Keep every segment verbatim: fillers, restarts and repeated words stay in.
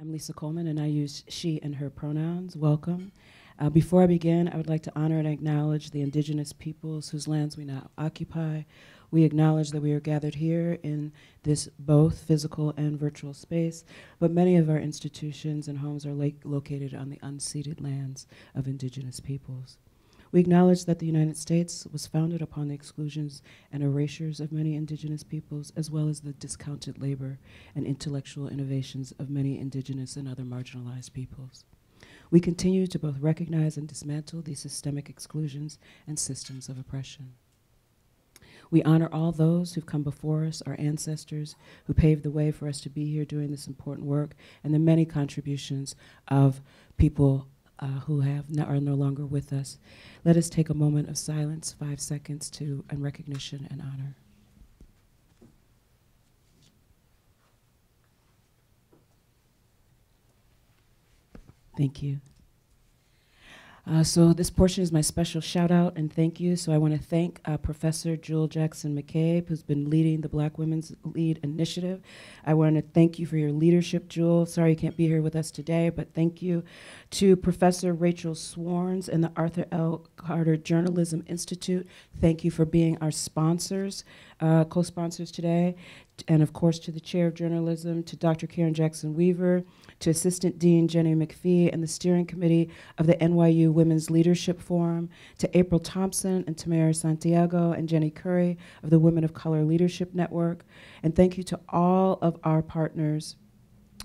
I'm Lisa Coleman, and I use she and her pronouns. Welcome. Uh, before I begin, I would like to honor and acknowledge the indigenous peoples whose lands we now occupy. We acknowledge that we are gathered here in this both physical and virtual space, but many of our institutions and homes are located on the unceded lands of indigenous peoples. We acknowledge that the United States was founded upon the exclusions and erasures of many indigenous peoples, as well as the discounted labor and intellectual innovations of many indigenous and other marginalized peoples. We continue to both recognize and dismantle these systemic exclusions and systems of oppression. We honor all those who've come before us, our ancestors, who paved the way for us to be here doing this important work, and the many contributions of people Uh, who have no, are no longer with us. Let us take a moment of silence, five seconds, to and recognition and honor. Thank you. Uh, so this portion is my special shout out and thank you. So I want to thank uh, Professor Jewel Jackson McCabe, who's been leading the Black Women's Lead Initiative. I want to thank you for your leadership, Jewel. Sorry you can't be here with us today, but thank you. To Professor Rachel Swarns and the Arthur L. Carter Journalism Institute, thank you for being our sponsors, uh, co-sponsors today. And of course, to the Chair of Journalism, to Doctor Karen Jackson-Weaver, to Assistant Dean Jenny McPhee, and the Steering Committee of the N Y U Women's Leadership Forum, to April Thompson and Tamara Santiago and Jenny Curry of the Women of Color Leadership Network. And thank you to all of our partners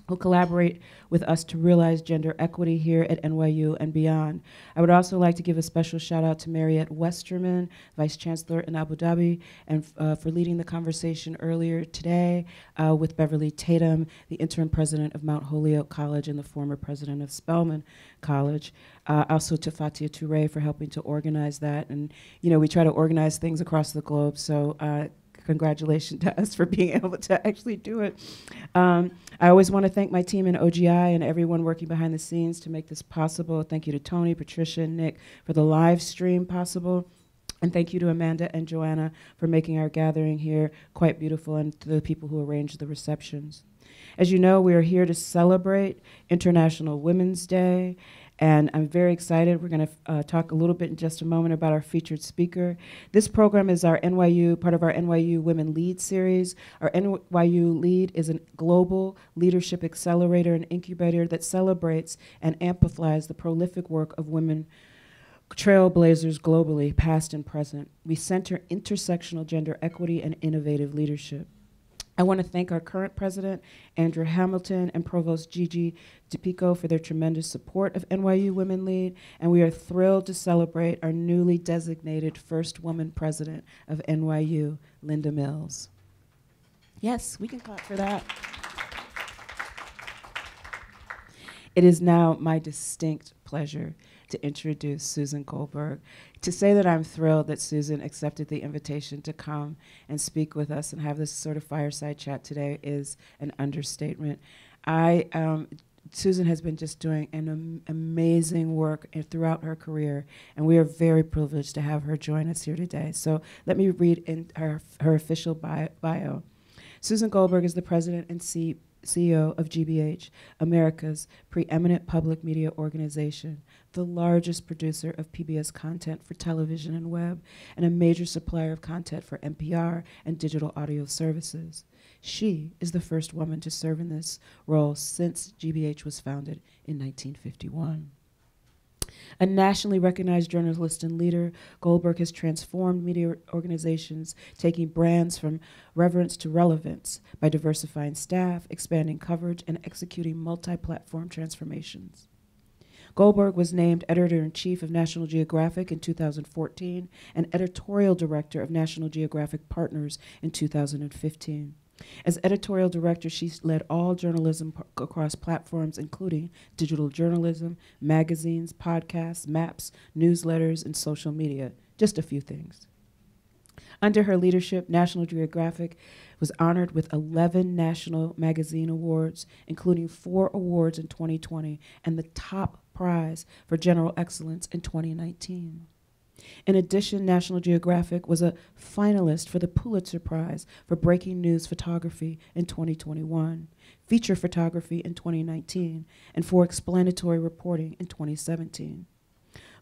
who collaborate with us to realize gender equity here at N Y U and beyond. I would also like to give a special shout out to Mariette Westerman, Vice Chancellor in Abu Dhabi, and uh, for leading the conversation earlier today uh, with Beverly Tatum, the interim president of Mount Holyoke College and the former president of Spelman College. Uh, also to Fatia Touré for helping to organize that. And you know, we try to organize things across the globe, so uh, congratulations to us for being able to actually do it. Um, I always want to thank my team in O G I and everyone working behind the scenes to make this possible. Thank you to Tony, Patricia, and Nick for the live stream possible. And thank you to Amanda and Joanna for making our gathering here quite beautiful, and to the people who arranged the receptions. As you know, we are here to celebrate International Women's Day. And I'm very excited. We're going to uh, talk a little bit in just a moment about our featured speaker. This program is our N Y U, part of our N Y U Women Lead series. Our N Y U Lead is a global leadership accelerator and incubator that celebrates and amplifies the prolific work of women trailblazers globally, past and present. We center intersectional gender equity and innovative leadership. I want to thank our current president, Andrew Hamilton, and Provost Gigi DePico for their tremendous support of N Y U Women Lead, and we are thrilled to celebrate our newly designated first woman president of N Y U, Linda Mills. Yes, we can clap for that. It is now my distinct pleasure to introduce Susan Goldberg. To say that I'm thrilled that Susan accepted the invitation to come and speak with us and have this sort of fireside chat today is an understatement. I, um, Susan has been just doing an am amazing work throughout her career, and we are very privileged to have her join us here today. So let me read in her, her official bio. Susan Goldberg is the president and C E O of G B H, America's preeminent public media organization, the largest producer of P B S content for television and web, and a major supplier of content for N P R and digital audio services. She is the first woman to serve in this role since G B H was founded in nineteen fifty-one. A nationally recognized journalist and leader, Goldberg has transformed media organizations, taking brands from relevance to relevance by diversifying staff, expanding coverage, and executing multi-platform transformations. Goldberg was named Editor-in-Chief of National Geographic in two thousand fourteen and Editorial Director of National Geographic Partners in two thousand fifteen. As editorial director, she led all journalism across platforms, including digital journalism, magazines, podcasts, maps, newsletters, and social media, just a few things. Under her leadership, National Geographic was honored with eleven national magazine awards, including four awards in twenty twenty and the top prize for general excellence in twenty nineteen. In addition, National Geographic was a finalist for the Pulitzer Prize for Breaking News Photography in twenty twenty-one, Feature Photography in twenty nineteen, and for Explanatory Reporting in twenty seventeen.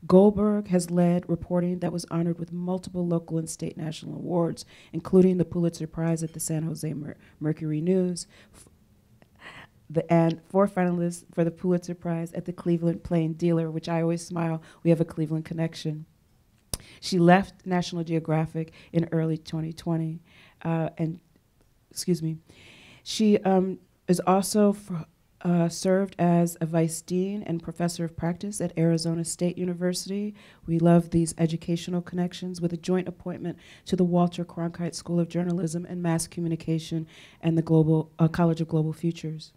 Goldberg has led reporting that was honored with multiple local and state national awards, including the Pulitzer Prize at the San Jose Mer- Mercury News, The, and four finalists for the Pulitzer Prize at the Cleveland Plain Dealer, which I always smile, we have a Cleveland connection. She left National Geographic in early twenty twenty, uh, and, excuse me, she um, is also fr uh, served as a vice dean and professor of practice at Arizona State University. We love these educational connections, with a joint appointment to the Walter Cronkite School of Journalism and Mass Communication and the Global uh, College of Global Futures.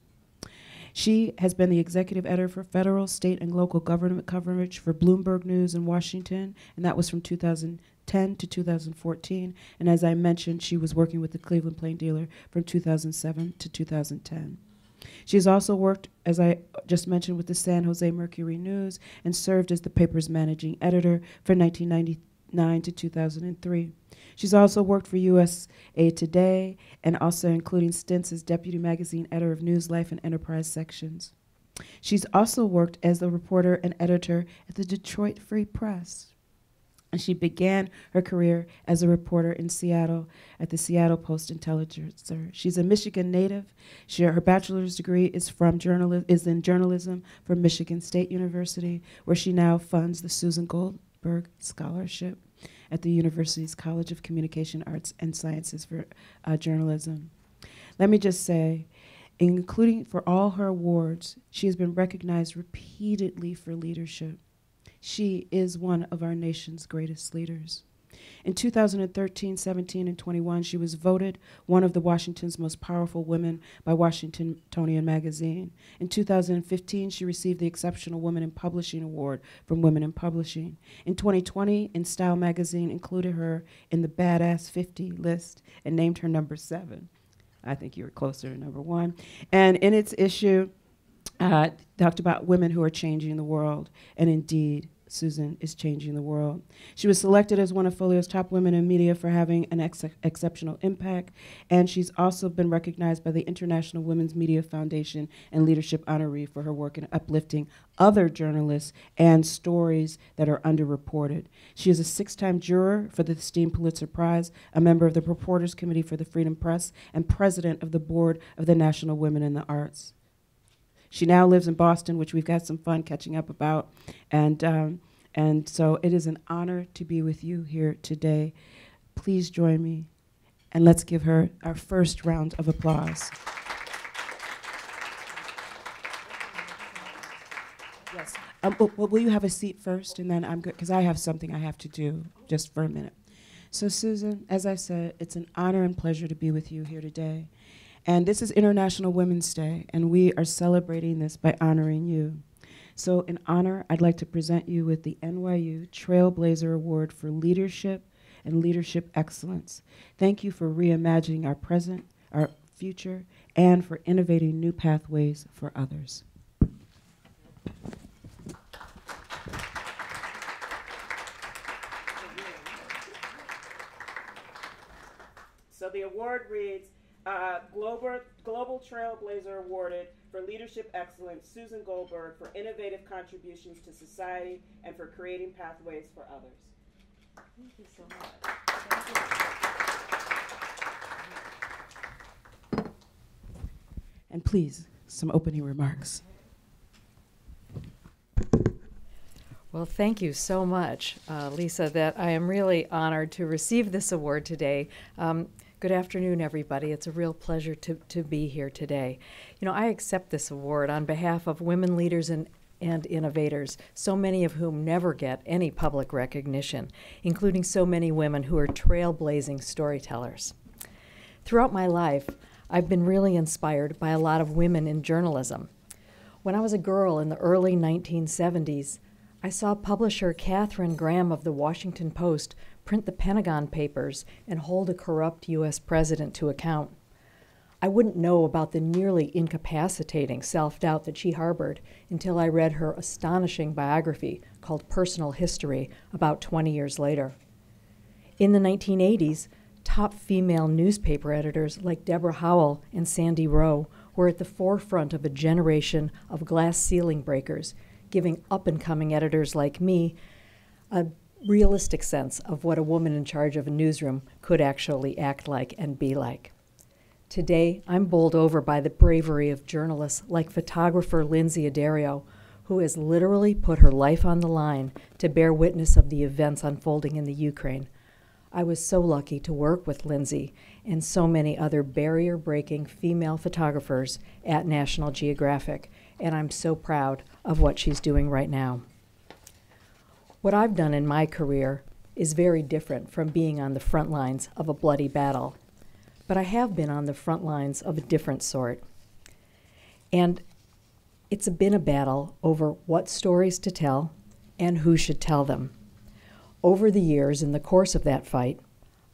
She has been the executive editor for federal, state, and local government coverage for Bloomberg News in Washington, and that was from two thousand ten to two thousand fourteen. And as I mentioned, she was working with the Cleveland Plain Dealer from two thousand seven to two thousand ten. She has also worked, as I just mentioned, with the San Jose Mercury News and served as the paper's managing editor for nineteen ninety-nine to two thousand three. She's also worked for U S A Today, and also including stints as deputy magazine editor of News Life and Enterprise sections. She's also worked as a reporter and editor at the Detroit Free Press. And she began her career as a reporter in Seattle at the Seattle Post-Intelligencer. She's a Michigan native. She, her bachelor's degree is, from journali is in journalism from Michigan State University, where she now funds the Susan Goldberg Scholarship at the university's College of Communication Arts and Sciences for uh, Journalism. Let me just say, including for all her awards, she has been recognized repeatedly for leadership. She is one of our nation's greatest leaders. In two thousand thirteen, seventeen, and twenty-one, she was voted one of the Washington's most powerful women by Washingtonian magazine. In two thousand fifteen, she received the Exceptional Women in Publishing Award from Women in Publishing. In twenty twenty, In Style magazine included her in the Badass fifty list and named her number seven. I think you were closer to number one. And in its issue, uh, talked about women who are changing the world, and indeed, Susan is changing the world. She was selected as one of Folio's top women in media for having an ex exceptional impact, and she's also been recognized by the International Women's Media Foundation and Leadership Honoree for her work in uplifting other journalists and stories that are underreported. She is a six-time juror for the esteemed Pulitzer Prize, a member of the Reporters Committee for the Freedom Press, and president of the board of the National Women in the Arts. She now lives in Boston, which we've got some fun catching up about. And, um, and so it is an honor to be with you here today. Please join me, and let's give her our first round of applause. Yes. Um, well, well, will you have a seat first, and then I'm good, because I have something I have to do just for a minute. So Susan, as I said, it's an honor and pleasure to be with you here today. And this is International Women's Day, and we are celebrating this by honoring you. So in honor, I'd like to present you with the N Y U Trailblazer Award for Leadership and Leadership Excellence. Thank you for reimagining our present, our future, and for innovating new pathways for others. So the award reads, Uh, Global, Global Trailblazer Awarded for Leadership Excellence, Susan Goldberg, for innovative contributions to society and for creating pathways for others. Thank you so much. Thank you. And please, some opening remarks. Well, thank you so much, uh, Lisa, that I am really honored to receive this award today. Um, Good afternoon, everybody. It's a real pleasure to, to be here today. You know, I accept this award on behalf of women leaders and, and innovators, so many of whom never get any public recognition, including so many women who are trailblazing storytellers. Throughout my life, I've been really inspired by a lot of women in journalism. When I was a girl in the early nineteen seventies, I saw publisher Katharine Graham of the Washington Post print the Pentagon Papers and hold a corrupt U S president to account. I wouldn't know about the nearly incapacitating self-doubt that she harbored until I read her astonishing biography called Personal History about twenty years later. In the nineteen eighties, top female newspaper editors like Deborah Howell and Sandy Rowe were at the forefront of a generation of glass ceiling breakers, giving up-and-coming editors like me a realistic sense of what a woman in charge of a newsroom could actually act like and be like. Today, I'm bowled over by the bravery of journalists like photographer Lindsay Adario, who has literally put her life on the line to bear witness of the events unfolding in the Ukraine. I was so lucky to work with Lindsay and so many other barrier-breaking female photographers at National Geographic, and I'm so proud of what she's doing right now. What I've done in my career is very different from being on the front lines of a bloody battle, but I have been on the front lines of a different sort. And it's been a battle over what stories to tell and who should tell them. Over the years, in the course of that fight,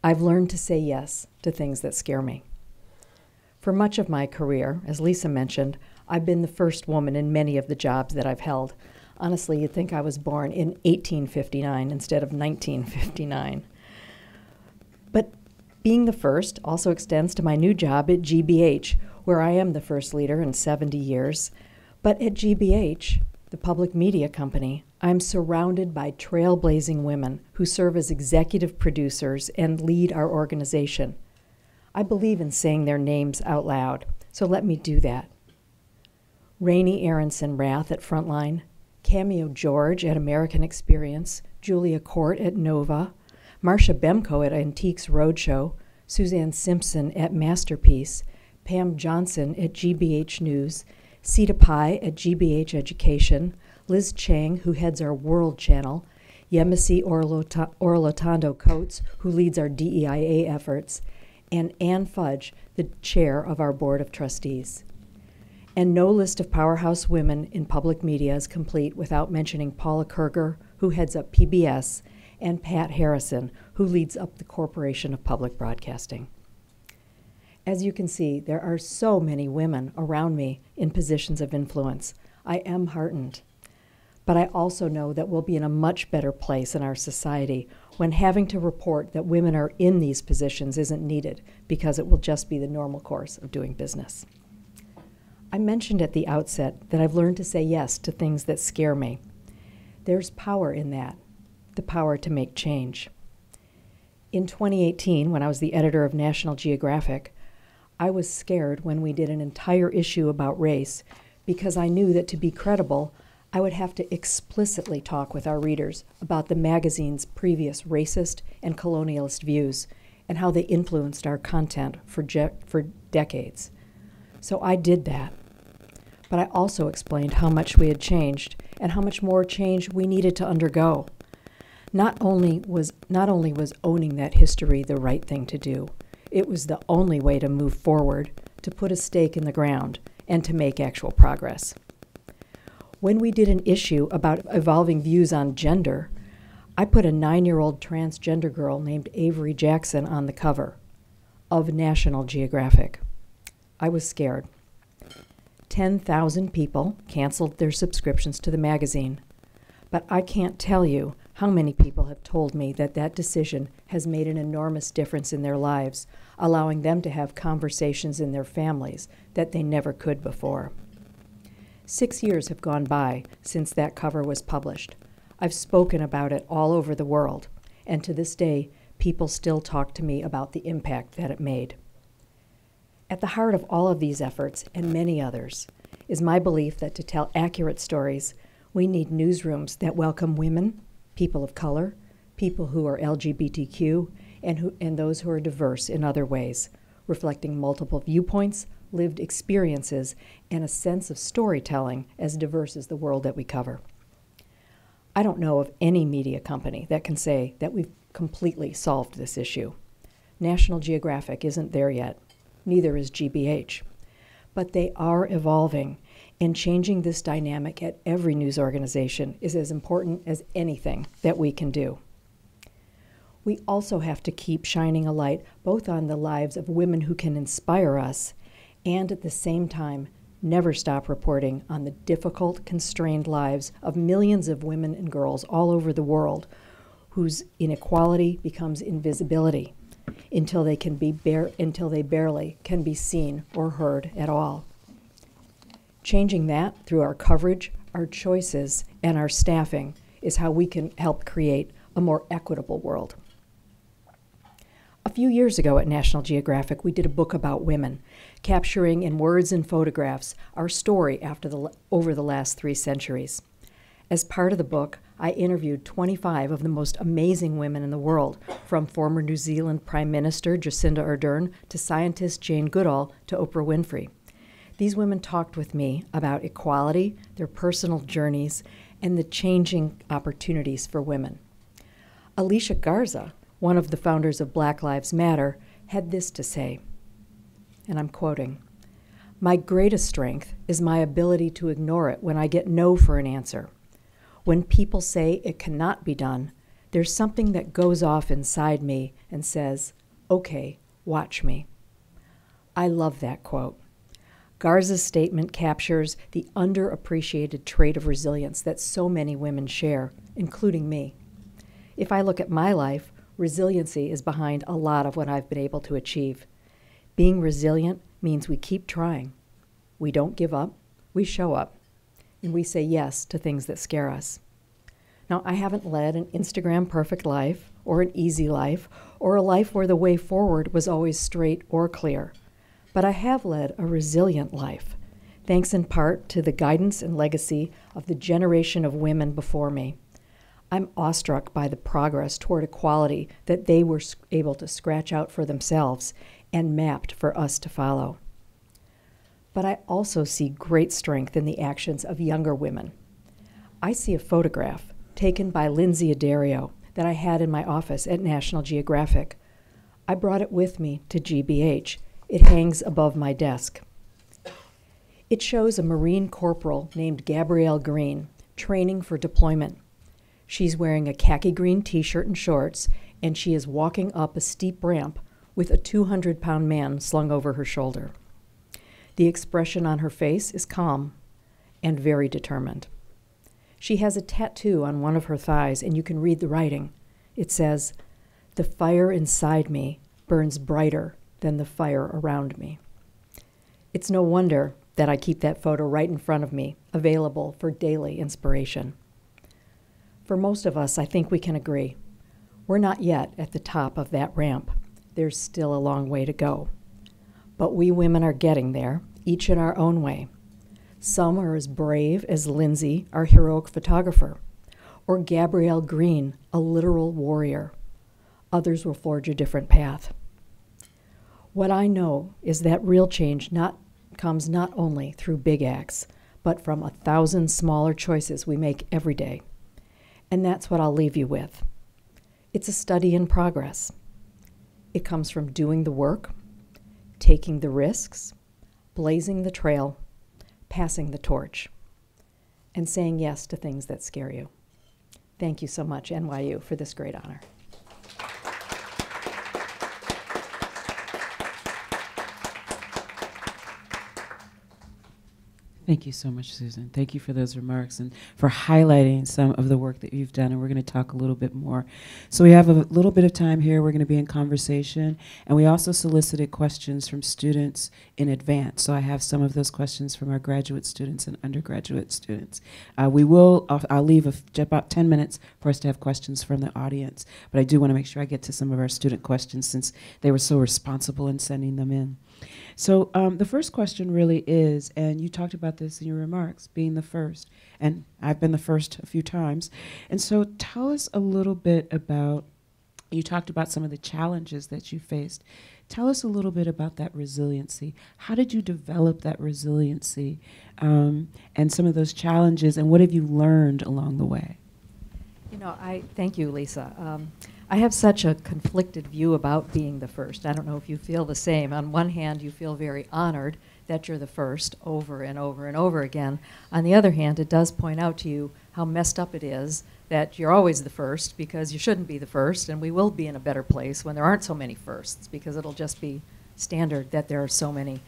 I've learned to say yes to things that scare me. For much of my career, as Lisa mentioned, I've been the first woman in many of the jobs that I've held. Honestly, you'd think I was born in eighteen fifty-nine instead of nineteen fifty-nine. But being the first also extends to my new job at G B H, where I am the first leader in seventy years. But at G B H, the public media company, I'm surrounded by trailblazing women who serve as executive producers and lead our organization. I believe in saying their names out loud, so let me do that. Rainey Aronson-Rath at Frontline, Cameo George at American Experience, Julia Court at Nova, Marcia Bemko at Antiques Roadshow, Suzanne Simpson at Masterpiece, Pam Johnson at G B H News, Sita Pai at G B H Education, Liz Chang, who heads our World Channel, Yemisi Orlatondo Coates, who leads our D E I A efforts, and Ann Fudge, the chair of our Board of Trustees. And no list of powerhouse women in public media is complete without mentioning Paula Kerger, who heads up P B S, and Pat Harrison, who leads up the Corporation of Public Broadcasting. As you can see, there are so many women around me in positions of influence. I am heartened. But I also know that we'll be in a much better place in our society when having to report that women are in these positions isn't needed, because it will just be the normal course of doing business. I mentioned at the outset that I've learned to say yes to things that scare me. There's power in that, the power to make change. In twenty eighteen, when I was the editor of National Geographic, I was scared when we did an entire issue about race, because I knew that to be credible, I would have to explicitly talk with our readers about the magazine's previous racist and colonialist views and how they influenced our content for, for decades. So I did that. But I also explained how much we had changed and how much more change we needed to undergo. Not only was, not only was owning that history the right thing to do, it was the only way to move forward, to put a stake in the ground, and to make actual progress. When we did an issue about evolving views on gender, I put a nine-year-old transgender girl named Avery Jackson on the cover of National Geographic. I was scared. ten thousand people canceled their subscriptions to the magazine, but I can't tell you how many people have told me that that decision has made an enormous difference in their lives, allowing them to have conversations in their families that they never could before. Six years have gone by since that cover was published. I've spoken about it all over the world, and to this day, people still talk to me about the impact that it made. At the heart of all of these efforts, and many others, is my belief that to tell accurate stories, we need newsrooms that welcome women, people of color, people who are L G B T Q, and, who, and those who are diverse in other ways, reflecting multiple viewpoints, lived experiences, and a sense of storytelling as diverse as the world that we cover. I don't know of any media company that can say that we've completely solved this issue. National Geographic isn't there yet, neither is G B H. But they are evolving, and changing this dynamic at every news organization is as important as anything that we can do. We also have to keep shining a light both on the lives of women who can inspire us and at the same time never stop reporting on the difficult, constrained lives of millions of women and girls all over the world whose inequality becomes invisibility until they can be bare, until they barely can be seen or heard at all. Changing that through our coverage, our choices, and our staffing is how we can help create a more equitable world. A few years ago at National Geographic, we did a book about women, capturing in words and photographs our story after the, over the last three centuries. As part of the book, I interviewed twenty-five of the most amazing women in the world, from former New Zealand Prime Minister Jacinda Ardern to scientist Jane Goodall to Oprah Winfrey. These women talked with me about equality, their personal journeys, and the changing opportunities for women. Alicia Garza, one of the founders of Black Lives Matter, had this to say, and I'm quoting, "My greatest strength is my ability to ignore it when I get no for an answer. When people say it cannot be done, there's something that goes off inside me and says, okay, watch me." I love that quote. Garza's statement captures the underappreciated trait of resilience that so many women share, including me. If I look at my life, resiliency is behind a lot of what I've been able to achieve. Being resilient means we keep trying. We don't give up, we show up, and we say yes to things that scare us. Now, I haven't led an Instagram perfect life or an easy life or a life where the way forward was always straight or clear, but I have led a resilient life, thanks in part to the guidance and legacy of the generation of women before me. I'm awestruck by the progress toward equality that they were able to scratch out for themselves and mapped for us to follow. But I also see great strength in the actions of younger women. I see a photograph taken by Lindsay Adario that I had in my office at National Geographic. I brought it with me to G B H. It hangs above my desk. It shows a Marine corporal named Gabrielle Green training for deployment. She's wearing a khaki green t-shirt and shorts, and she is walking up a steep ramp with a two hundred pound man slung over her shoulder. The expression on her face is calm and very determined. She has a tattoo on one of her thighs, and you can read the writing. It says, "The fire inside me burns brighter than the fire around me." It's no wonder that I keep that photo right in front of me, available for daily inspiration. For most of us, I think we can agree, we're not yet at the top of that ramp. There's still a long way to go. But we women are getting there, each in our own way. Some are as brave as Lindsay, our heroic photographer, or Gabrielle Green, a literal warrior. Others will forge a different path. What I know is that real change not, comes not only through big acts, but from a thousand smaller choices we make every day. And that's what I'll leave you with. It's a study in progress. It comes from doing the work, taking the risks, blazing the trail, passing the torch, and saying yes to things that scare you. Thank you so much, N Y U, for this great honor. Thank you so much, Susan. Thank you for those remarks and for highlighting some of the work that you've done, and we're going to talk a little bit more. So we have a little bit of time here. We're going to be in conversation, and we also solicited questions from students in advance. So I have some of those questions from our graduate students and undergraduate students. Uh, we will, I'll, I'll leave a f about ten minutes for us to have questions from the audience, but I do want to make sure I get to some of our student questions since they were so responsible in sending them in. So um, the first question really is, and you talked about this in your remarks, being the first, and I've been the first a few times. And so tell us a little bit about, you talked about some of the challenges that you faced. Tell us a little bit about that resiliency. How did you develop that resiliency um, and some of those challenges, and what have you learned along the way? You know, I thank you, Lisa. Um, I have such a conflicted view about being the first. I don't know if you feel the same. On one hand, you feel very honored that you're the first over and over and over again. On the other hand, it does point out to you how messed up it is that you're always the first, because you shouldn't be the first, and we will be in a better place when there aren't so many firsts, because it'll just be standard that there are so many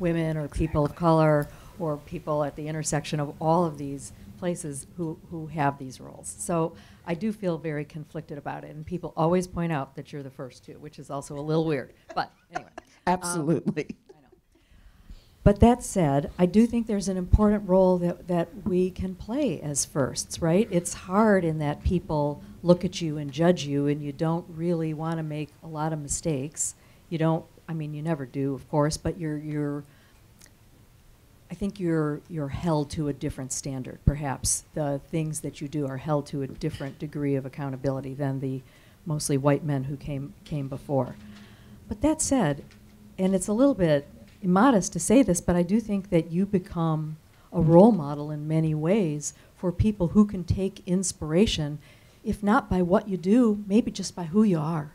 women or people of color or people at the intersection of all of these places who, who have these roles. So I do feel very conflicted about it, and people always point out that you're the first two, which is also a little weird, but anyway. Absolutely. Um, I know. But that said, I do think there's an important role that, that we can play as firsts, right? It's hard in that people look at you and judge you, and you don't really want to make a lot of mistakes. You don't, I mean, you never do, of course, but you're, you're I think you're you're held to a different standard, perhaps. The things that you do are held to a different degree of accountability than the mostly white men who came came before. But that said, and it's a little bit immodest to say this, but I do think that you become a role model in many ways for people who can take inspiration, if not by what you do, maybe just by who you are.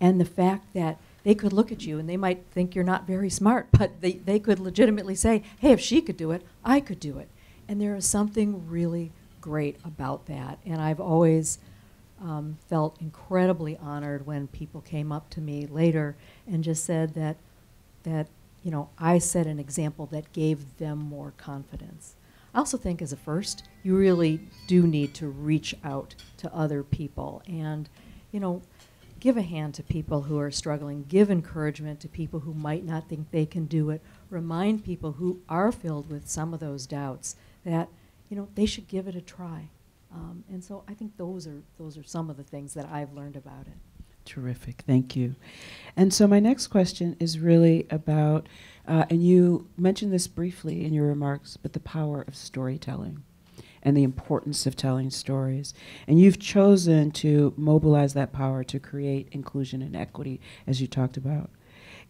And the fact that they could look at you and they might think you're not very smart, but they, they could legitimately say, hey, if she could do it, I could do it. And there is something really great about that. And I've always um, felt incredibly honored when people came up to me later and just said that, that, you know, I set an example that gave them more confidence. I also think as a first, you really do need to reach out to other people and, you know, give a hand to people who are struggling. Give encouragement to people who might not think they can do it. Remind people who are filled with some of those doubts that, you know, they should give it a try. Um, and so I think those are those are some of the things that I've learned about it. Terrific, thank you. And so my next question is really about, uh, and you mentioned this briefly in your remarks, but the power of storytelling and the importance of telling stories. And you've chosen to mobilize that power to create inclusion and equity, as you talked about.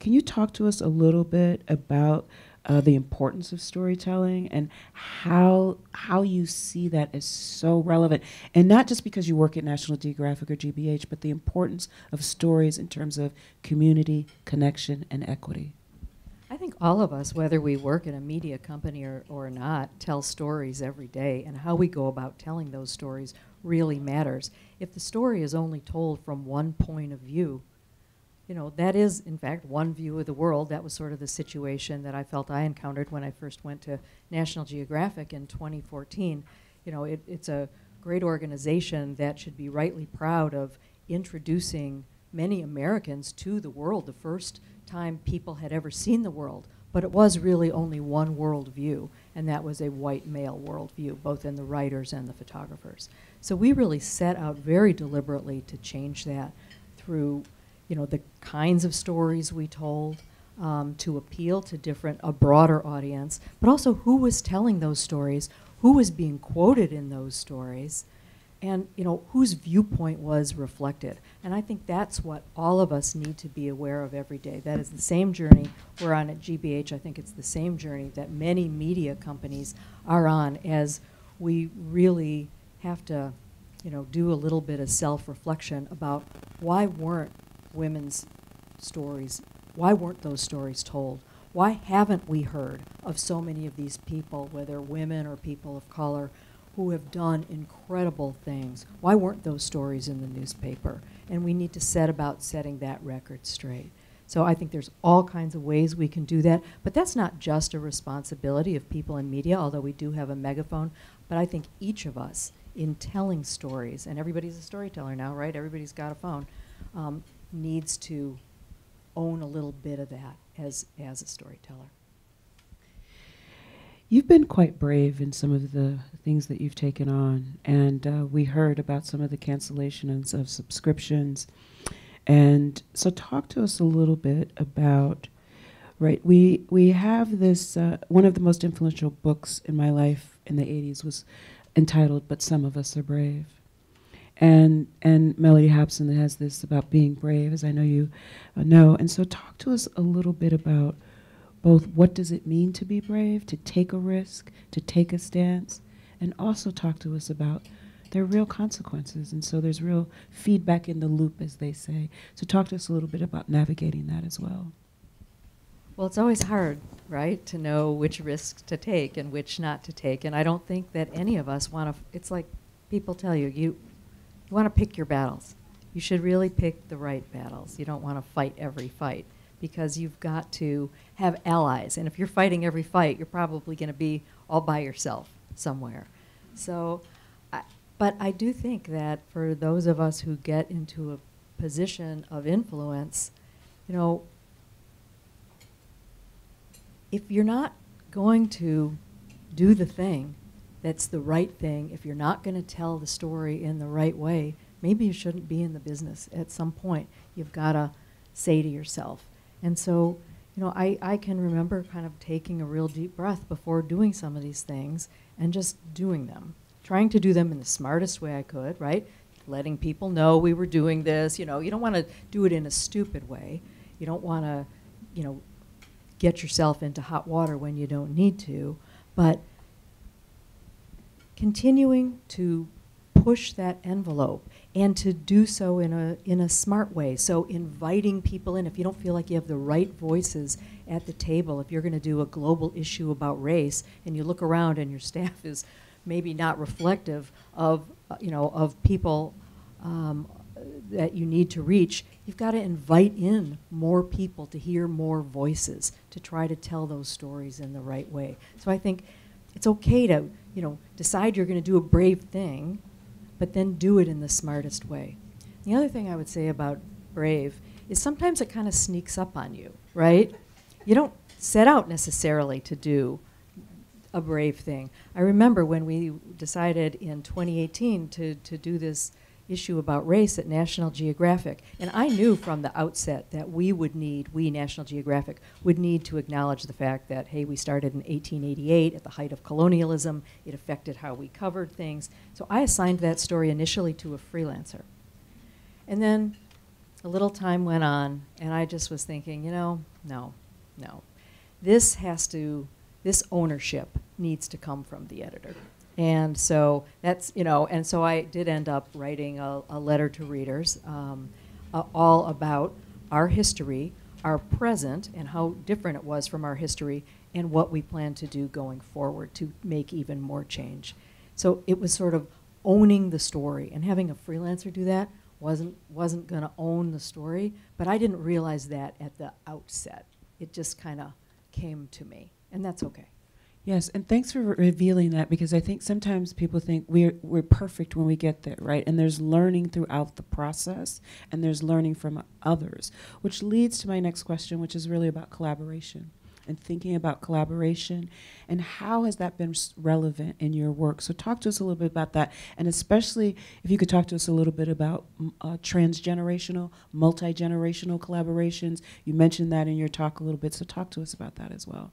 Can you talk to us a little bit about uh, the importance of storytelling and how, how you see that as so relevant? And not just because you work at National Geographic or G B H, but the importance of stories in terms of community, connection, and equity. I think all of us, whether we work in a media company or, or not, tell stories every day, and how we go about telling those stories really matters. If the story is only told from one point of view, you know, that is, in fact, one view of the world. That was sort of the situation that I felt I encountered when I first went to National Geographic in twenty fourteen. You know, it, it's a great organization that should be rightly proud of introducing many Americans to the world, the first time people had ever seen the world, but it was really only one world view, and that was a white male world view, both in the writers and the photographers. So we really set out very deliberately to change that through, you know, the kinds of stories we told, um, to appeal to different, a broader audience, but also who was telling those stories, who was being quoted in those stories, and, you know, whose viewpoint was reflected. And I think that's what all of us need to be aware of every day. That is the same journey we're on at G B H. I think it's the same journey that many media companies are on, as we really have to, you know, do a little bit of self-reflection about why weren't women's stories, why weren't those stories told? Why haven't we heard of so many of these people, whether women or people of color, who have done incredible things? Why weren't those stories in the newspaper? And we need to set about setting that record straight. So I think there's all kinds of ways we can do that, but that's not just a responsibility of people in media, although we do have a megaphone, but I think each of us in telling stories, and everybody's a storyteller now, right? Everybody's got a phone, um, needs to own a little bit of that as, as a storyteller. You've been quite brave in some of the things that you've taken on, and uh, we heard about some of the cancellations of subscriptions. And so talk to us a little bit about, right, we, we have this, uh, one of the most influential books in my life in the eighties was entitled, But Some of Us Are Brave. And, and Melody Hobson has this about being brave, as I know you uh, know. And so talk to us a little bit about both what does it mean to be brave, to take a risk, to take a stance, and also talk to us about there are real consequences, and so there's real feedback in the loop, as they say. So talk to us a little bit about navigating that as well. Well, it's always hard, right, to know which risks to take and which not to take, and I don't think that any of us want to, it's like people tell you, you, you want to pick your battles. You should really pick the right battles. You don't want to fight every fight. because you've got to have allies. And if you're fighting every fight, you're probably going to be all by yourself somewhere. So, I, but I do think that for those of us who get into a position of influence, you know, if you're not going to do the thing that's the right thing, if you're not going to tell the story in the right way, maybe you shouldn't be in the business. At some point, you've got to say to yourself. And so, you know, I, I can remember kind of taking a real deep breath before doing some of these things and just doing them, trying to do them in the smartest way I could, right? Letting people know we were doing this. You know, you don't want to do it in a stupid way. You don't want to, you know, get yourself into hot water when you don't need to. But continuing to push that envelope and to do so in a, in a smart way. So inviting people in. If you don't feel like you have the right voices at the table, if you're going to do a global issue about race and you look around and your staff is maybe not reflective of, uh, you know, of people um, that you need to reach, you've got to invite in more people to hear more voices, to try to tell those stories in the right way. So I think it's okay to, you know, decide you're going to do a brave thing, but then do it in the smartest way. The other thing I would say about brave is sometimes it kind of sneaks up on you, right? You don't set out necessarily to do a brave thing. I remember when we decided in twenty eighteen to, to do this issue about race at National Geographic, and I knew from the outset that we would need, we National Geographic, would need to acknowledge the fact that, hey, we started in eighteen eighty-eight at the height of colonialism, it affected how we covered things. So I assigned that story initially to a freelancer. And then a little time went on, and I just was thinking, you know, no, no. This has to, this ownership needs to come from the editor. And so that's, you know, and so I did end up writing a, a letter to readers um, uh, all about our history, our present, and how different it was from our history, and what we plan to do going forward to make even more change. So it was sort of owning the story, and having a freelancer do that wasn't, wasn't going to own the story, but I didn't realize that at the outset. It just kind of came to me, and that's okay. Yes, and thanks for re revealing that, because I think sometimes people think we're, we're perfect when we get there, right? And there's learning throughout the process, and there's learning from others, which leads to my next question, which is really about collaboration and thinking about collaboration, and how has that been s relevant in your work? So talk to us a little bit about that, and especially if you could talk to us a little bit about m uh, transgenerational, multi-generational collaborations. You mentioned that in your talk a little bit, so talk to us about that as well.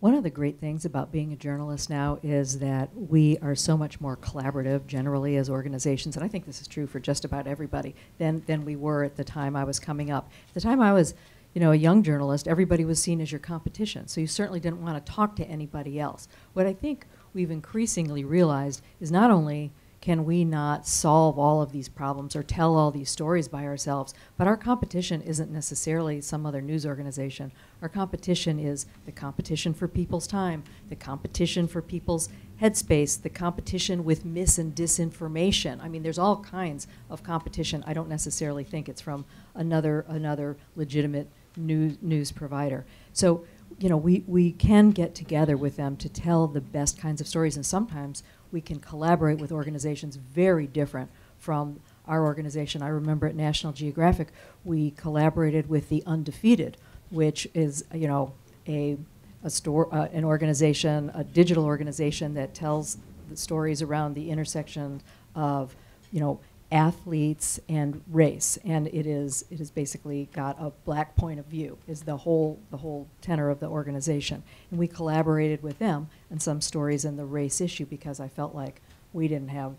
One of the great things about being a journalist now is that we are so much more collaborative generally as organizations, and I think this is true for just about everybody, than, than we were at the time I was coming up. At the time I was, you know, a young journalist, everybody was seen as your competition, so you certainly didn't want to talk to anybody else. What I think we've increasingly realized is not only can we not solve all of these problems or tell all these stories by ourselves, but our competition isn't necessarily some other news organization. Our competition is the competition for people's time, the competition for people's headspace, the competition with mis and disinformation. I mean, there's all kinds of competition. I don't necessarily think it's from another, another legitimate news, news provider. So, you know, we, we can get together with them to tell the best kinds of stories, and sometimes we can collaborate with organizations very different from our organization. I remember at National Geographic, we collaborated with the Undefeated, which is, you know, a, a store, uh, an organization, a digital organization that tells the stories around the intersection of, you know, athletes and race, and it is it is basically got a black point of view is the whole the whole tenor of the organization. And we collaborated with them on some stories in the race issue because I felt like we didn't have,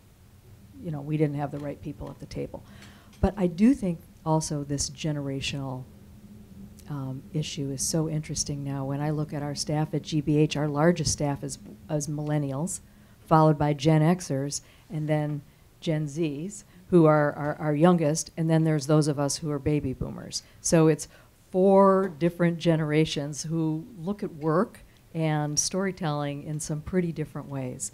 you know, we didn't have the right people at the table. But I do think also this generational um, issue is so interesting now. When I look at our staff at G B H, our largest staff is as millennials, followed by Gen Xers, and then Gen Zs, who are, are our youngest, and then there's those of us who are baby boomers. So it's four different generations who look at work and storytelling in some pretty different ways.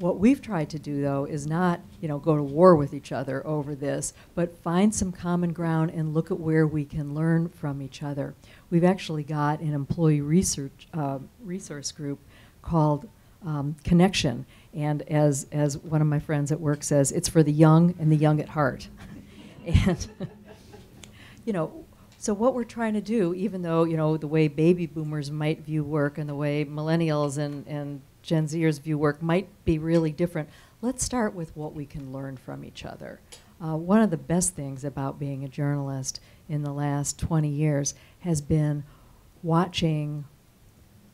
What we've tried to do, though, is not, you know, go to war with each other over this, but find some common ground and look at where we can learn from each other. We've actually got an employee research uh, resource group called um, Connection, and as as one of my friends at work says, it's for the young and the young at heart. And you know, so what we're trying to do, even though, you know, the way baby boomers might view work and the way millennials and and Gen Zers view work might be really different, let's start with what we can learn from each other. Uh, one of the best things about being a journalist in the last twenty years has been watching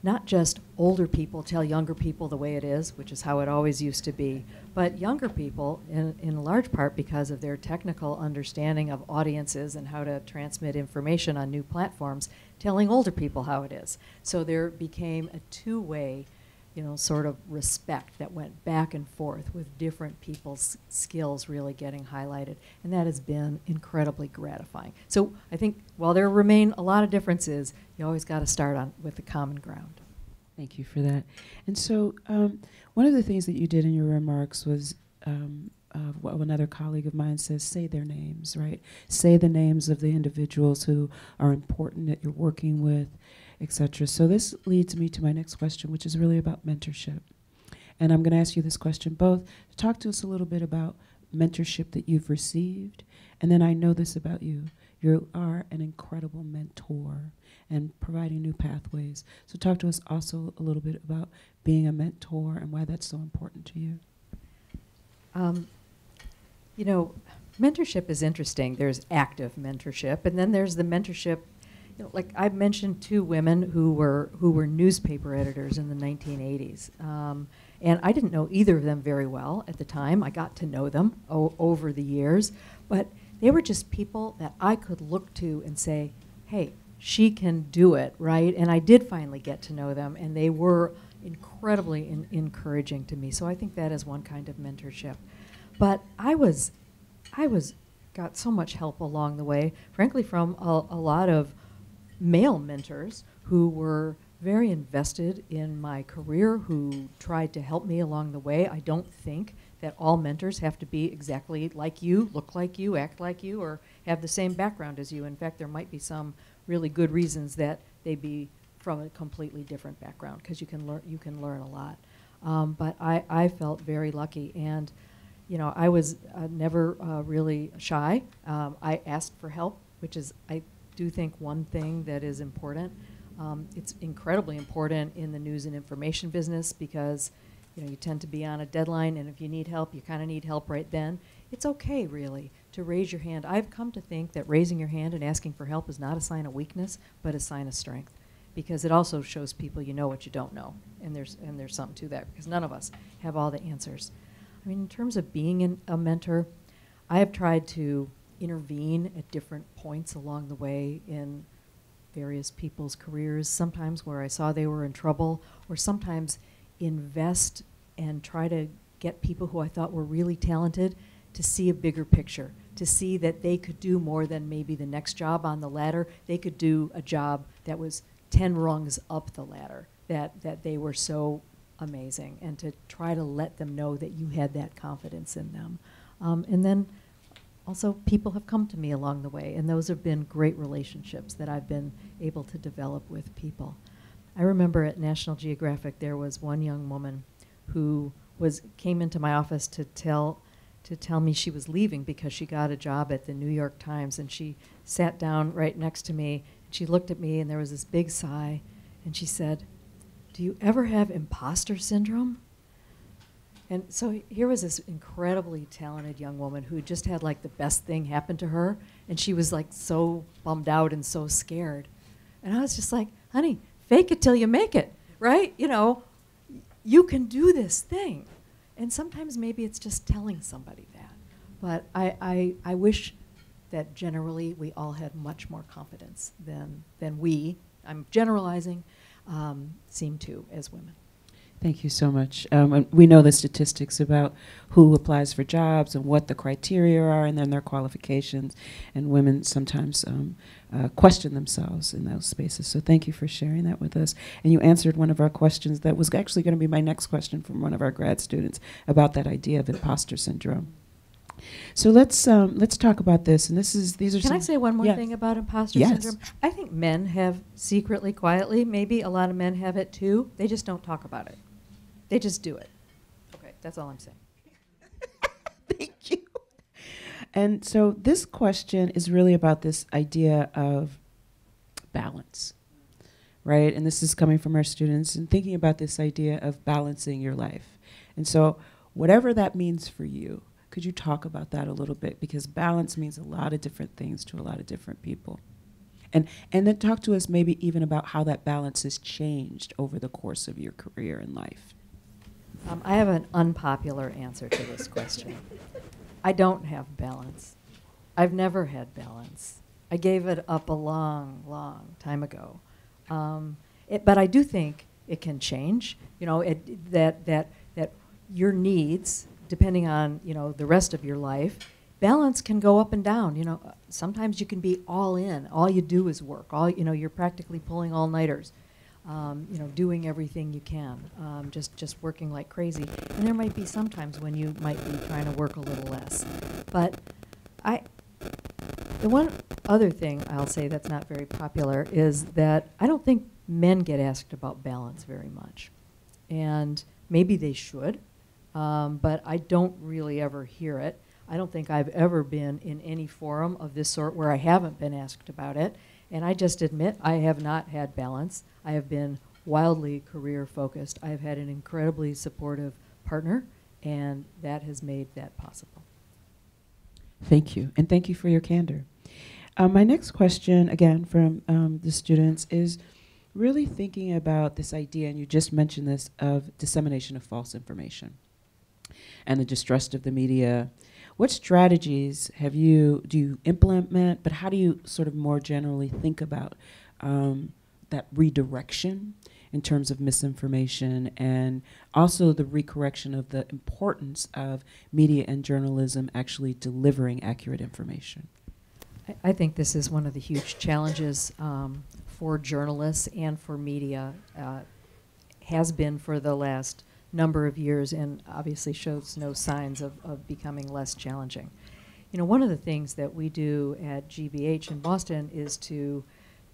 not just older people tell younger people the way it is, which is how it always used to be, but younger people, in, in large part because of their technical understanding of audiences and how to transmit information on new platforms, telling older people how it is. So there became a two-way, you know, sort of respect that went back and forth with different people's skills really getting highlighted. And that has been incredibly gratifying. So I think while there remain a lot of differences, you always got to start on with the common ground. Thank you for that. And so um, one of the things that you did in your remarks was um, Uh, well, another colleague of mine says, say their names, right? Say the names of the individuals who are important that you're working with, et cetera. So this leads me to my next question, which is really about mentorship. And I'm gonna ask you this question both. Talk to us a little bit about mentorship that you've received, and then I know this about you. You are an incredible mentor and providing new pathways. So talk to us also a little bit about being a mentor and why that's so important to you. Um, You know, mentorship is interesting. There's active mentorship, and then there's the mentorship, you know, like I mentioned two women who were who were newspaper editors in the nineteen eighties. Um, and I didn't know either of them very well at the time. I got to know them o over the years, but they were just people that I could look to and say, hey, she can do it, right? And I did finally get to know them, and they were incredibly in encouraging to me. So I think that is one kind of mentorship. But I was, I was, got so much help along the way, frankly, from a, a lot of male mentors who were very invested in my career, who tried to help me along the way. I don't think that all mentors have to be exactly like you, look like you, act like you, or have the same background as you. In fact, there might be some really good reasons that they be from a completely different background, because you can learn, you can learn a lot. Um, but I, I felt very lucky. And you know, I was uh, never uh, really shy. Um, I asked for help, which is, I do think, one thing that is important. Um, it's incredibly important in the news and information business because, you know, you tend to be on a deadline, and if you need help, you kind of need help right then. It's okay, really, to raise your hand. I've come to think that raising your hand and asking for help is not a sign of weakness, but a sign of strength, because it also shows people you know what you don't know, and there's, and there's something to that, because none of us have all the answers. I mean, in terms of being an, a mentor, I have tried to intervene at different points along the way in various people's careers, sometimes where I saw they were in trouble, or sometimes invest and try to get people who I thought were really talented to see a bigger picture, to see that they could do more than maybe the next job on the ladder. They could do a job that was ten rungs up the ladder, that, that they were so amazing, and to try to let them know that you had that confidence in them. Um, and then also people have come to me along the way, and those have been great relationships that I've been able to develop with people. I remember at National Geographic there was one young woman who was came into my office to tell to tell me she was leaving because she got a job at the New York Times, and she sat down right next to me, and she looked at me, and there was this big sigh, and she said, "Do you ever have imposter syndrome?" And so here was this incredibly talented young woman who just had like the best thing happen to her, and she was like so bummed out and so scared. And I was just like, honey, fake it till you make it, right? You know, you can do this thing. And sometimes maybe it's just telling somebody that. But I, I, I wish that generally we all had much more confidence than, than we, I'm generalizing, Um, seem to as women. Thank you so much. Um, and we know the statistics about who applies for jobs and what the criteria are and then their qualifications, and women sometimes um, uh, question themselves in those spaces. So thank you for sharing that with us. And you answered one of our questions that was actually going to be my next question from one of our grad students about that idea of imposter syndrome. So let's um, let's talk about this. And this is these are. Can some I say one more yeah. thing about imposter yes. syndrome? I think men have secretly, quietly, maybe a lot of men have it too. They just don't talk about it. They just do it. Okay, that's all I'm saying. Thank you. And so this question is really about this idea of balance, right? And this is coming from our students and thinking about this idea of balancing your life. And so whatever that means for you, could you talk about that a little bit? Because balance means a lot of different things to a lot of different people. And, and then talk to us maybe even about how that balance has changed over the course of your career and life. Um, I have an unpopular answer to this question. I don't have balance. I've never had balance. I gave it up a long, long time ago. Um, it, but I do think it can change. You know, it, that, that, that your needs, depending on, you know, the rest of your life, balance can go up and down. You know, sometimes you can be all in. All you do is work. All, you know, you're practically pulling all-nighters, um, you know, doing everything you can, um, just, just working like crazy. And there might be some times when you might be trying to work a little less. But I, the one other thing I'll say that's not very popular is that I don't think men get asked about balance very much. And maybe they should. Um, but I don't really ever hear it. I don't think I've ever been in any forum of this sort where I haven't been asked about it. And I just admit I have not had balance. I have been wildly career focused. I have had an incredibly supportive partner, and that has made that possible. Thank you, and thank you for your candor. Um, my next question, again, from um, the students is really thinking about this idea, and you just mentioned this, of dissemination of false information and the distrust of the media. What strategies have you, do you implement, but how do you sort of more generally think about um, that redirection in terms of misinformation and also the recorrection of the importance of media and journalism actually delivering accurate information? I, I think this is one of the huge challenges um, for journalists and for media, uh, has been for the last number of years, and obviously shows no signs of, of becoming less challenging. You know, one of the things that we do at G B H in Boston is to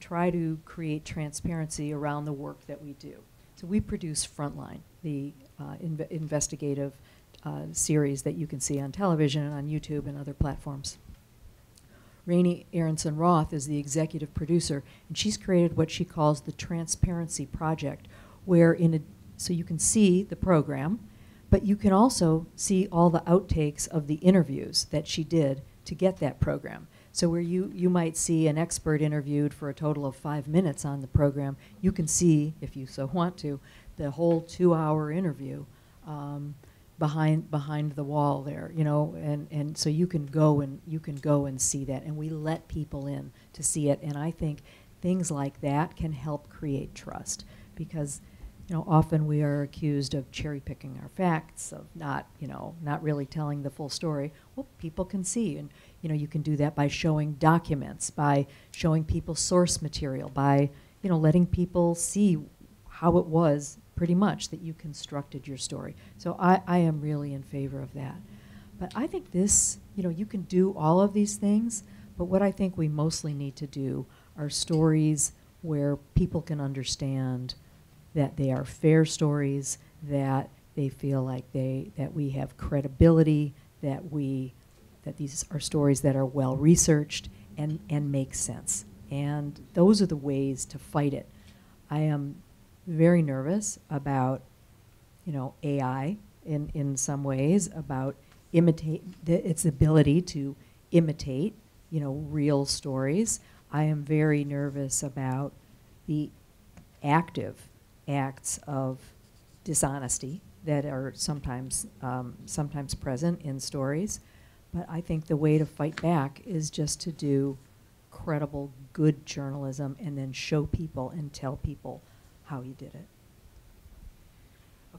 try to create transparency around the work that we do. So we produce Frontline, the uh, inv investigative uh, series that you can see on television and on YouTube and other platforms. Rainey Aronson-Rath is the executive producer, and she's created what she calls the Transparency Project, where in a So you can see the program, but you can also see all the outtakes of the interviews that she did to get that program. So where you, you might see an expert interviewed for a total of five minutes on the program, you can see, if you so want to, the whole two-hour interview um, behind, behind the wall there, you know, and, and so you can go and you can go and see that, and we let people in to see it, and I think things like that can help create trust, because you know, often we are accused of cherry picking our facts, of not, you know, not really telling the full story. Well, people can see, and you know, you can do that by showing documents, by showing people source material, by, you know, letting people see how it was pretty much that you constructed your story. So I, I am really in favor of that. But I think this, you know, you can do all of these things, but what I think we mostly need to do are stories where people can understand that they are fair stories, that they feel like they, that we have credibility, that we, that these are stories that are well researched and, and make sense. And those are the ways to fight it. I am very nervous about, you know, A I in, in some ways, about imitate, the, its ability to imitate, you know, real stories. I am very nervous about the active acts of dishonesty that are sometimes um, sometimes present in stories. But I think the way to fight back is just to do credible, good journalism and then show people and tell people how you did it.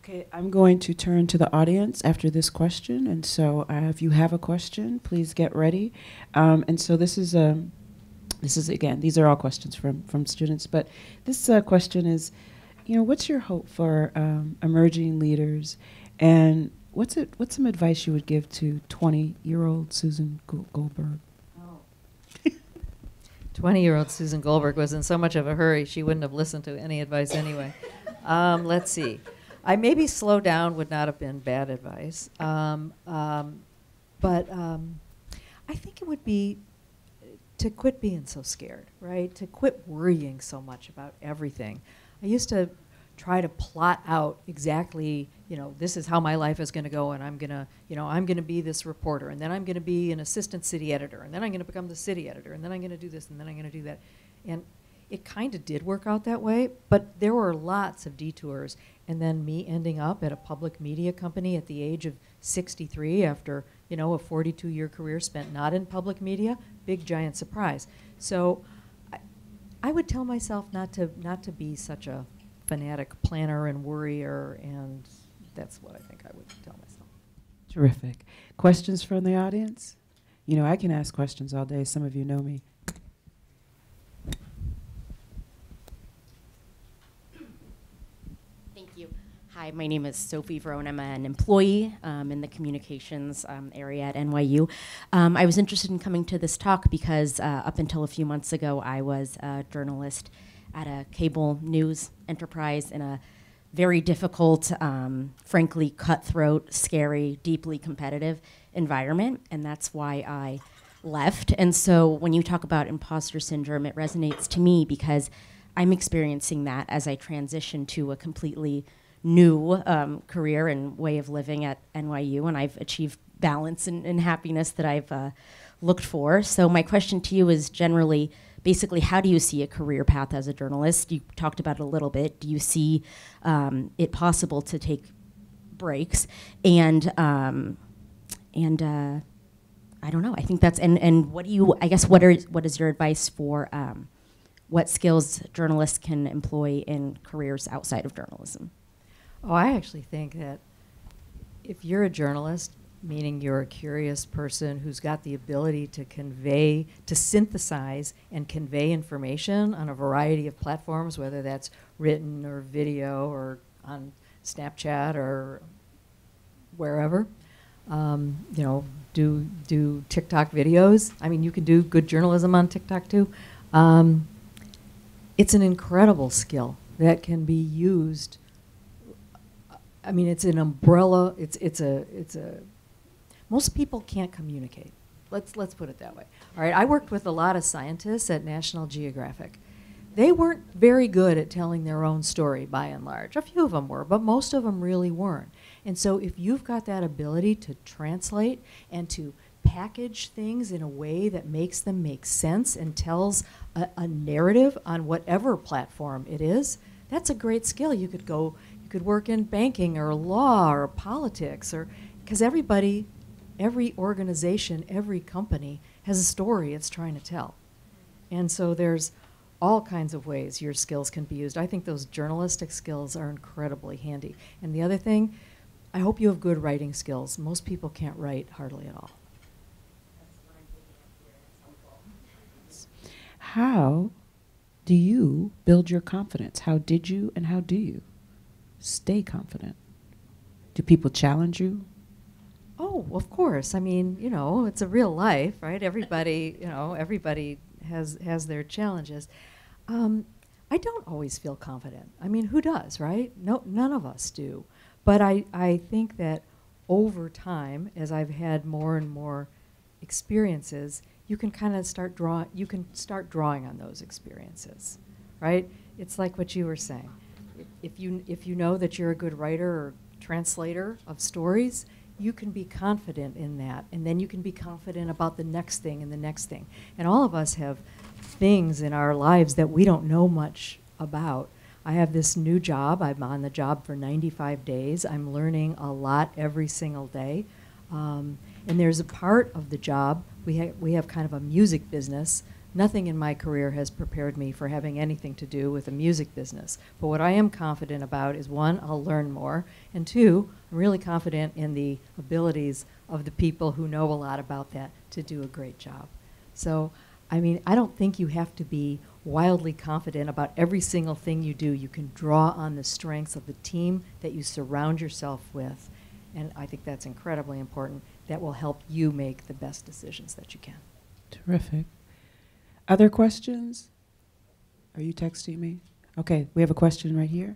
Okay, I'm going to turn to the audience after this question. And so uh, if you have a question, please get ready. Um, and so this is, um, this is again, these are all questions from, from students. But this uh, question is, you know, what's your hope for um, emerging leaders? And what's, it, what's some advice you would give to twenty-year-old Susan Goldberg? twenty-year-old Susan Goldberg was in so much of a hurry, she wouldn't have listened to any advice anyway. Um, let's see. I maybe slow down would not have been bad advice. Um, um, but um, I think it would be to quit being so scared, right? To quit worrying so much about everything. I used to try to plot out exactly, you know, this is how my life is going to go, and I'm going to, you know, I'm going to be this reporter, and then I'm going to be an assistant city editor, and then I'm going to become the city editor, and then I'm going to do this, and then I'm going to do that. And it kind of did work out that way, but there were lots of detours. And then me ending up at a public media company at the age of sixty-three after, you know, a forty-two-year career spent not in public media, big, giant surprise. So I, I would tell myself not to, not to be such a fanatic planner and worrier, and that's what I think I would tell myself. Terrific. Questions from the audience? You know, I can ask questions all day. Some of you know me. Thank you. Hi, my name is Sophie Verone. I'm an employee um, in the communications um, area at N Y U. Um, I was interested in coming to this talk because uh, up until a few months ago, I was a journalist at a cable news enterprise in a very difficult, um, frankly cutthroat, scary, deeply competitive environment, and that's why I left. And so when you talk about imposter syndrome, it resonates to me because I'm experiencing that as I transition to a completely new um, career and way of living at N Y U, and I've achieved balance and, and happiness that I've uh, looked for. So my question to you is generally, basically, how do you see a career path as a journalist? You talked about it a little bit. Do you see um, it possible to take breaks? And um, and uh, I don't know. I think that's and and what do you? I guess what are what is your advice for um, what skills journalists can employ in careers outside of journalism? Oh, I actually think that if you're a journalist, meaning you're a curious person who's got the ability to convey, to synthesize and convey information on a variety of platforms, whether that's written or video or on Snapchat or wherever. Um, you know, do, do TikTok videos. I mean, you can do good journalism on TikTok too. Um, it's an incredible skill that can be used. I mean, it's an umbrella, it's, it's a, it's a, most people can't communicate. Let's, let's put it that way. All right, I worked with a lot of scientists at National Geographic. They weren't very good at telling their own story by and large. A few of them were, but most of them really weren't. And so if you've got that ability to translate and to package things in a way that makes them make sense and tells a, a narrative on whatever platform it is, that's a great skill. You could go, you could work in banking or law or politics, or because everybody, every organization, every company has a story it's trying to tell. And so there's all kinds of ways your skills can be used. I think those journalistic skills are incredibly handy. And the other thing, I hope you have good writing skills. Most people can't write hardly at all. How do you build your confidence? How did you and how do you stay confident? Do people challenge you? Oh, of course. I mean, you know, it's a real life, right? Everybody, you know, everybody has has their challenges. Um, I don't always feel confident. I mean, who does, right? No, none of us do. But I, I think that over time, as I've had more and more experiences, you can kind of start draw. You can start drawing on those experiences, right? It's like what you were saying. If you if you know that you're a good writer or translator of stories, you can be confident in that, and then you can be confident about the next thing and the next thing. And all of us have things in our lives that we don't know much about. I have this new job. I'm on the job for ninety-five days. I'm learning a lot every single day. Um, and there's a part of the job, we, ha we have kind of a music business Nothing in my career has prepared me for having anything to do with the music business. But what I am confident about is, one, I'll learn more, and two, I'm really confident in the abilities of the people who know a lot about that to do a great job. So, I mean, I don't think you have to be wildly confident about every single thing you do. You can draw on the strengths of the team that you surround yourself with, and I think that's incredibly important. That will help you make the best decisions that you can. Terrific. Other questions? Are you texting me? Okay, we have a question right here.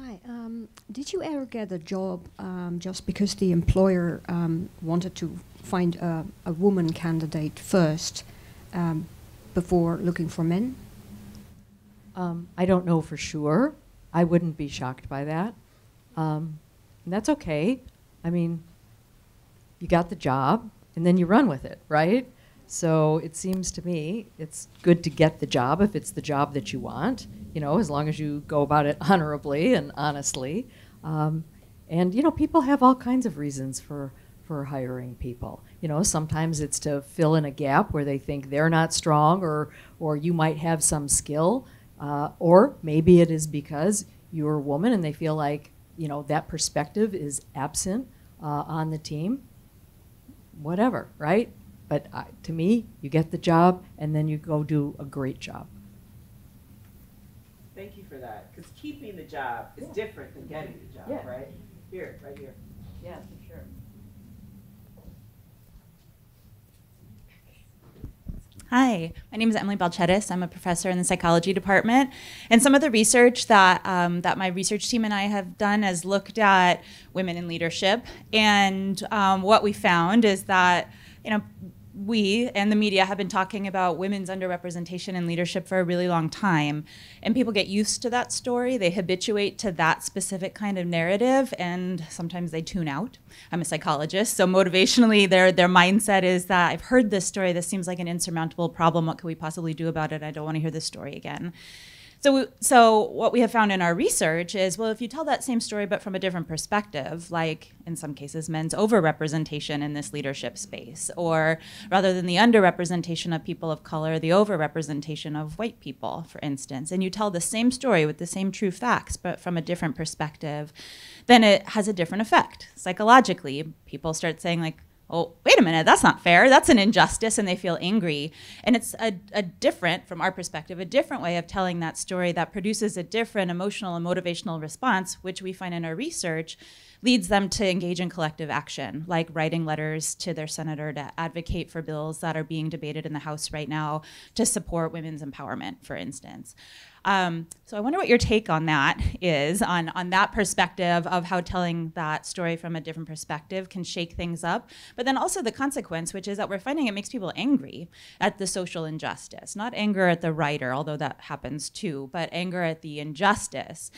Hi, um, did you ever get a job um, just because the employer um, wanted to find a, a woman candidate first um, before looking for men? Um, I don't know for sure. I wouldn't be shocked by that. Um, and that's okay. I mean, you got the job, and then you run with it, right? So it seems to me it's good to get the job if it's the job that you want, you know, as long as you go about it honorably and honestly. Um, and, you know, people have all kinds of reasons for, for hiring people. You know, sometimes it's to fill in a gap where they think they're not strong, or, or you might have some skill. Uh, or maybe it is because you're a woman and they feel like, you know, that perspective is absent uh, on the team. Whatever, right? But uh, to me, you get the job and then you go do a great job. Thank you for that, because keeping the job is yeah. different than getting the job, yeah. right? Here, right here. Yeah, for sure. Hi, my name is Emily Balchettis. I'm a professor in the psychology department. And some of the research that, um, that my research team and I have done has looked at women in leadership. And um, what we found is that, you know, we and the media have been talking about women's underrepresentation in leadership for a really long time. And people get used to that story. They habituate to that specific kind of narrative, and sometimes they tune out. I'm a psychologist, so motivationally their, their mindset is that I've heard this story, this seems like an insurmountable problem, what could we possibly do about it? I don't want to hear this story again. So, we, so what we have found in our research is, well, if you tell that same story but from a different perspective, like in some cases men's overrepresentation in this leadership space, or rather than the underrepresentation of people of color, the overrepresentation of white people, for instance, and you tell the same story with the same true facts but from a different perspective, then it has a different effect. Psychologically, people start saying like, oh, wait a minute, that's not fair, that's an injustice, and they feel angry. And it's a, a different, from our perspective, a different way of telling that story that produces a different emotional and motivational response, which we find in our research leads them to engage in collective action, like writing letters to their senator to advocate for bills that are being debated in the House right now to support women's empowerment, for instance. Um, so I wonder what your take on that is, on, on that perspective of how telling that story from a different perspective can shake things up, but then also the consequence, which is that we're finding it makes people angry at the social injustice, not anger at the writer, although that happens too, but anger at the injustice.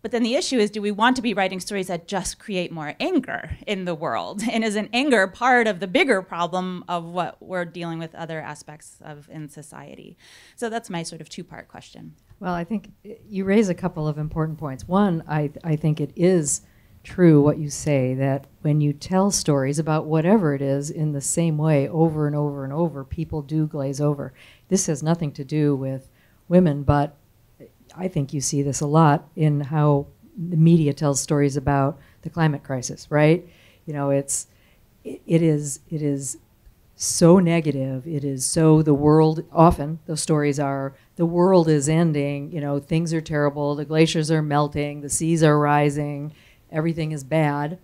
But then the issue is, do we want to be writing stories that just create more anger in the world? And isn't anger part of the bigger problem of what we're dealing with other aspects of in society? So that's my sort of two-part question. Well, I think you raise a couple of important points. One, I, I think it is true what you say, that when you tell stories about whatever it is in the same way over and over and over, people do glaze over. This has nothing to do with women, but I think you see this a lot in how the media tells stories about the climate crisis, right? You know, it's, it, it is, it is so negative. It is so the world, often those stories are, the world is ending, you know, things are terrible, the glaciers are melting, the seas are rising, everything is bad.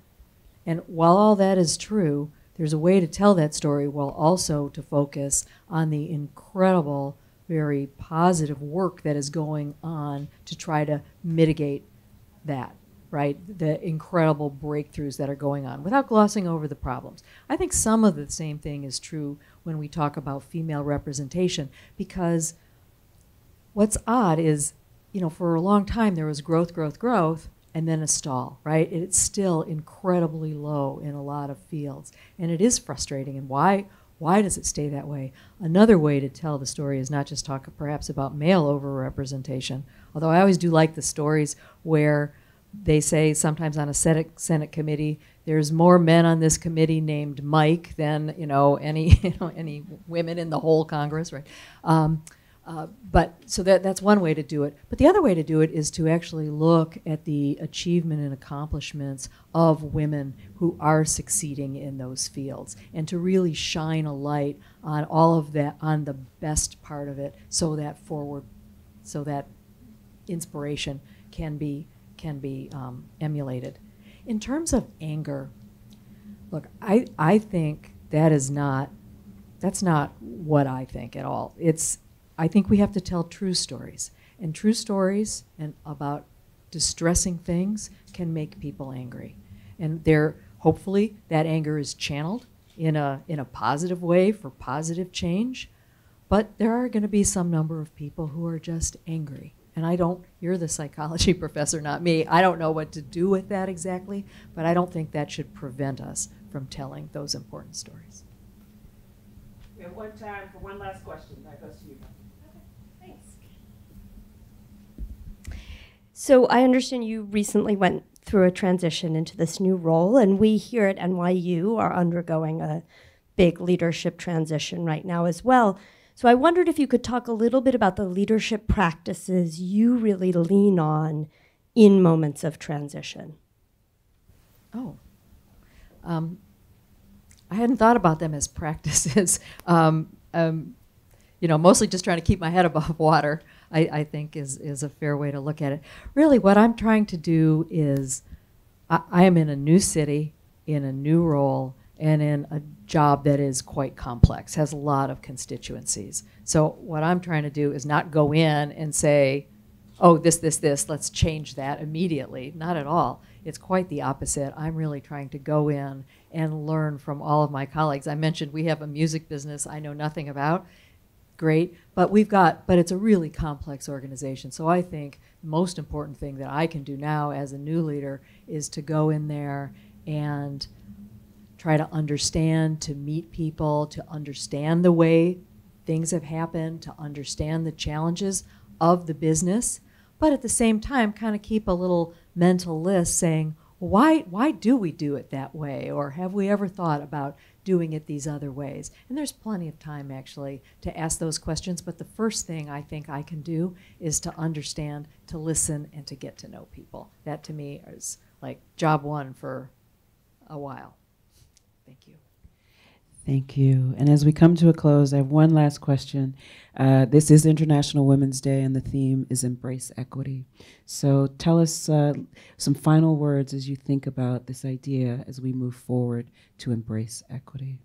And while all that is true, there's a way to tell that story while also to focus on the incredible, very positive work that is going on to try to mitigate that, right? The incredible breakthroughs that are going on without glossing over the problems. I think some of the same thing is true when we talk about female representation, because what's odd is, you know, for a long time there was growth, growth, growth, and then a stall, right? It's still incredibly low in a lot of fields, and it is frustrating. And why? Why does it stay that way? Another way to tell the story is not just talk perhaps about male overrepresentation, Although I always do like the stories where they say sometimes on a Senate, Senate committee, there's more men on this committee named Mike than you know any you know, any women in the whole Congress, right? Um, uh, but so that that's one way to do it. But the other way to do it is to actually look at the achievement and accomplishments of women who are succeeding in those fields, and to really shine a light on all of that, on the best part of it, so that forward, so that inspiration can be can be um, emulated. In terms of anger, look, I, I think that is not, that's not what I think at all. It's, I think we have to tell true stories. And true stories and about distressing things can make people angry. And they're, hopefully that anger is channeled in a, in a positive way for positive change. But there are gonna be some number of people who are just angry. And I don't, you're the psychology professor, not me. I don't know what to do with that exactly, but I don't think that should prevent us from telling those important stories. We have one time for one last question. That goes to you. Okay, thanks. So I understand you recently went through a transition into this new role, and we here at N Y U are undergoing a big leadership transition right now as well. So I wondered if you could talk a little bit about the leadership practices you really lean on in moments of transition. Oh, um, I hadn't thought about them as practices. um, um, you know, mostly just trying to keep my head above water, I, I think is, is a fair way to look at it. Really what I'm trying to do is, I, I am in a new city, in a new role, and in a job that is quite complex, has a lot of constituencies. So what I'm trying to do is not go in and say, oh, this, this, this, let's change that immediately. Not at all. It's quite the opposite. I'm really trying to go in and learn from all of my colleagues. I mentioned we have a music business I know nothing about. Great, but we've got, but it's a really complex organization. So I think the most important thing that I can do now as a new leader is to go in there and try to understand, to meet people, to understand the way things have happened, to understand the challenges of the business, but at the same time kind of keep a little mental list saying, why, why do we do it that way? Or have we ever thought about doing it these other ways? And there's plenty of time actually to ask those questions, but the first thing I think I can do is to understand, to listen, and to get to know people. That to me is like job one for a while. Thank you. Thank you. And as we come to a close, I have one last question. Uh, this is International Women's Day, and the theme is Embrace Equity. So tell us uh, some final words as you think about this idea as we move forward to embrace equity.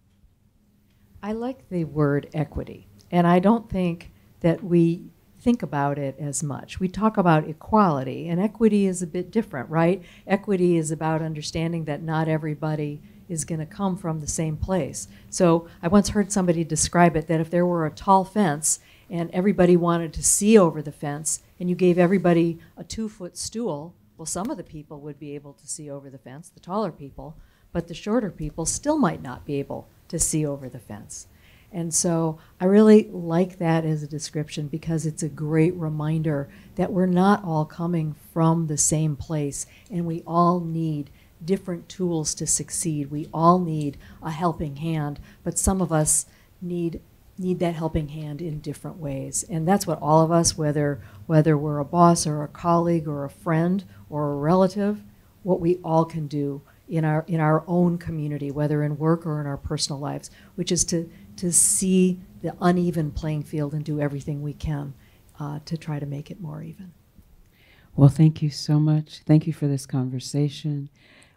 I like the word equity, and I don't think that we think about it as much. We talk about equality, and equity is a bit different, right? Equity is about understanding that not everybody is going to come from the same place. So I once heard somebody describe it that if there were a tall fence and everybody wanted to see over the fence and you gave everybody a two-foot stool, well, some of the people would be able to see over the fence, the taller people, but the shorter people still might not be able to see over the fence. And so I really like that as a description because it's a great reminder that we're not all coming from the same place and we all need different tools to succeed. We all need a helping hand, but some of us need need that helping hand in different ways. And that's what all of us, whether whether we're a boss or a colleague or a friend or a relative, what we all can do in our in our own community, whether in work or in our personal lives, which is to to see the uneven playing field and do everything we can uh, to try to make it more even. Well, thank you so much. Thank you for this conversation.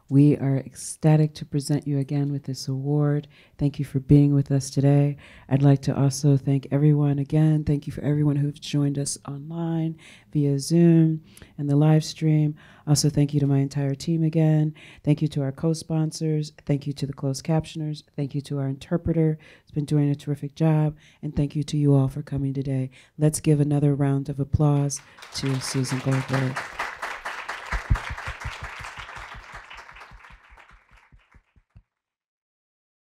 We are ecstatic to present you again with this award. Thank you for being with us today. I'd like to also thank everyone again. Thank you for everyone who's joined us online via Zoom and the live stream. Also, thank you to my entire team again. Thank you to our co-sponsors. Thank you to the closed captioners. Thank you to our interpreter. It's been doing a terrific job. And thank you to you all for coming today. Let's give another round of applause to Susan Goldberg.